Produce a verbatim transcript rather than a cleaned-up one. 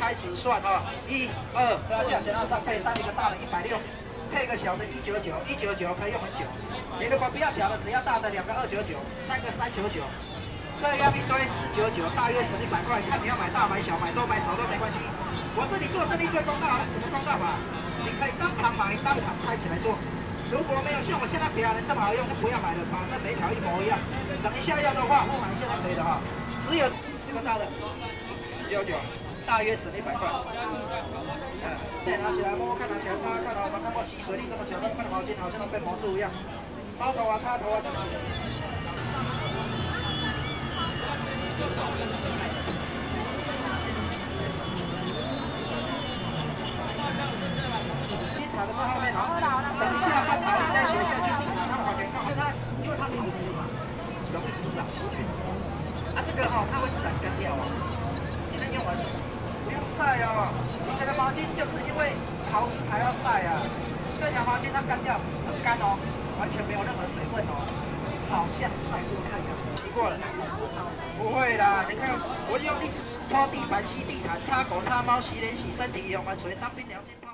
开始算哈，一二，大家想要上配，当一个大的一百六，配个小的一百九十九， 一百九十九可以用很久。你如果不要小的，只要大的两个二百九十九，三个三百九十九，这样一堆四百九十九，大约省一百块。看你要买大买小买多买少都没关系。我这里做生意最公道，怎么公道法？你可以当场买，当场拆起来做。如果没有像我现在给人这么好用，就不要买了，反正每条一模一样。等一下要的话，我买现在可以的哈，只有四个大的四百九十九。 大约省一百块。嗯，再拿起来摸摸看，拿起来擦看啊，我们看过吸水力这么强，那块毛巾好像都被魔术一样，包头啊、擦头啊。先踩的是后面啊，等一下它踩在学校去，它往前靠，它因为它皮质嘛，容易滋长出去。啊，这个哈、哦，它会自然干掉啊。 不用晒哦，以前的毛巾就是因为潮湿才要晒啊。这条毛巾它干掉很干哦，完全没有任何水分哦。好像晒过看一下，洗过了。不会啦，你看我用力拖地板、吸地毯、擦狗、擦猫、洗脸、洗身体，用完水当冰凉浸泡。